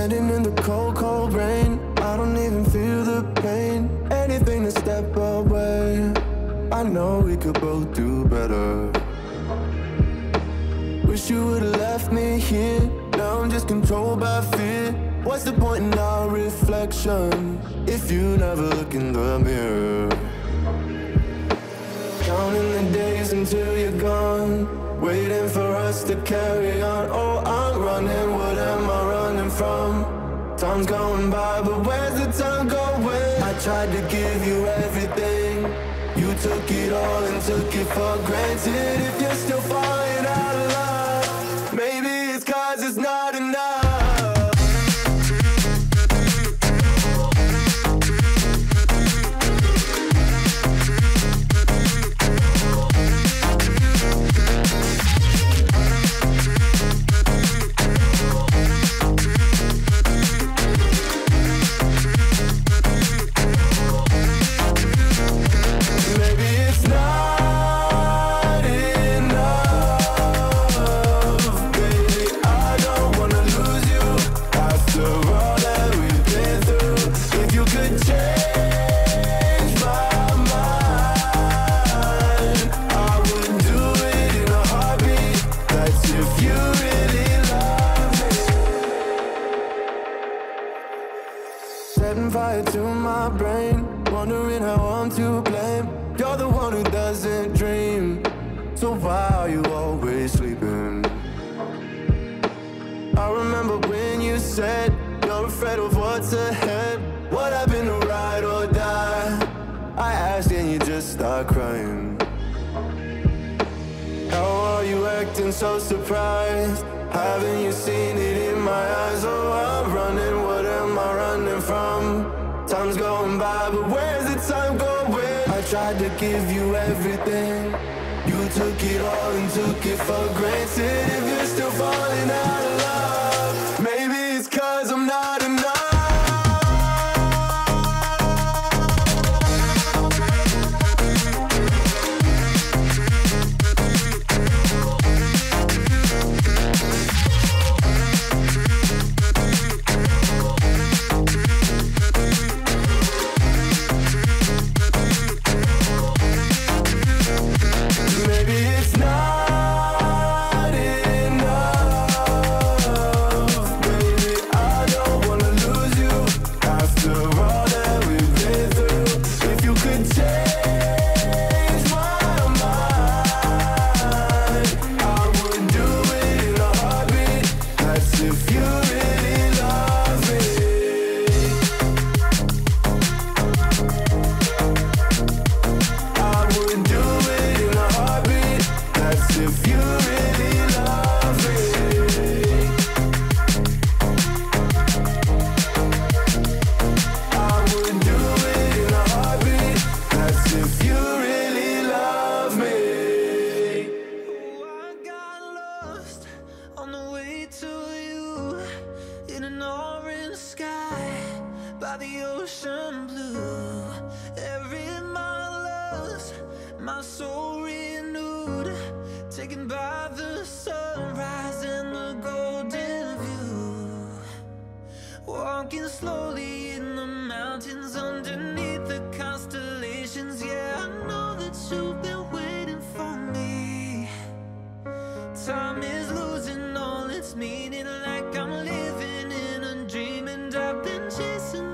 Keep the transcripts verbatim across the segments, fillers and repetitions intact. Standing in the cold, cold rain, I don't even feel the pain. Anything to step away, I know we could both do better. Wish you would've left me here, now I'm just controlled by fear. What's the point in our reflection if you never look in the mirror? Counting the days until you're gone, waiting for us to carry on. Oh, I'm running, what am I running from? Time's going by, but where's the time going? I tried to give you everything, you took it all and took it for granted. If you're still falling out of love, maybe it's 'cause it's not enough. Setting fire to my brain, wondering how I'm to blame. You're the one who doesn't dream, so why are you always sleeping? I remember when you said you're afraid of what's ahead. What happened to ride or die? I asked and you just start crying. How are you acting so surprised? Haven't you seen it in my eyes? Oh, I'm running, what am I running from? Time's going by, but where's the time going? I tried to give you everything, you took it all and took it for granted. If you're still falling out of love, maybe it's 'cause I'm not enough. The ocean blue, every mile lost, my soul renewed, taken by the sunrise and the golden view. Walking slowly in the mountains underneath the constellations. Yeah, I know that you've been waiting for me. Time is losing all its meaning, like I'm living in a dream, and I've been chasing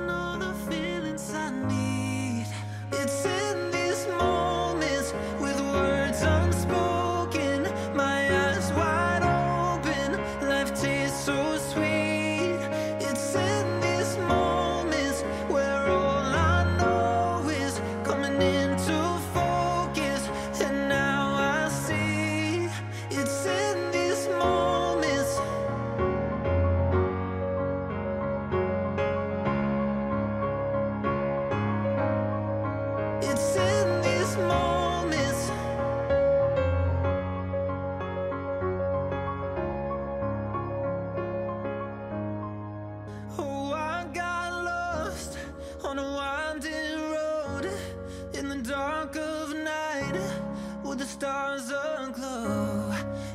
stars aglow,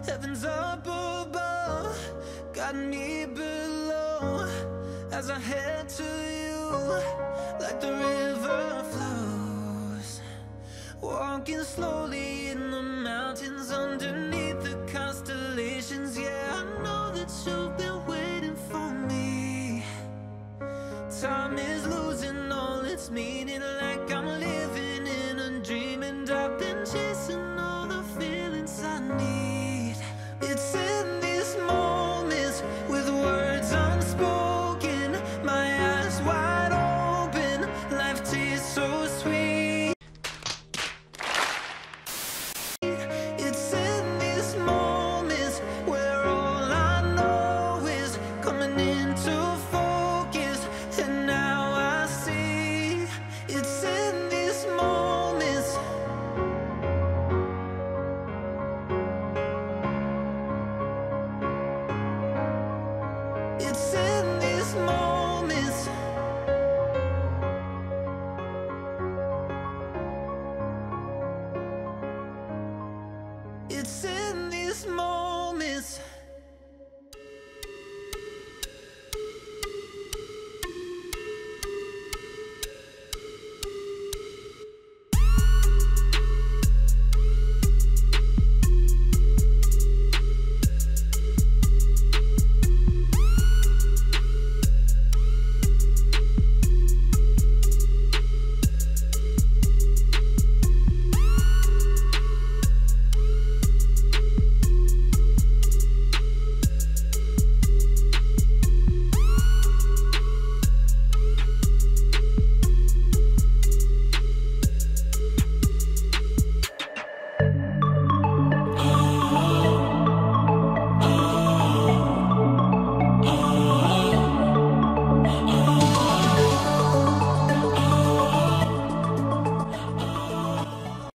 heavens up above, got me below. Slowly in the mountains underneath the constellations. Yeah, I know that you've been waiting for me. Time is losing all its meaning, like I'm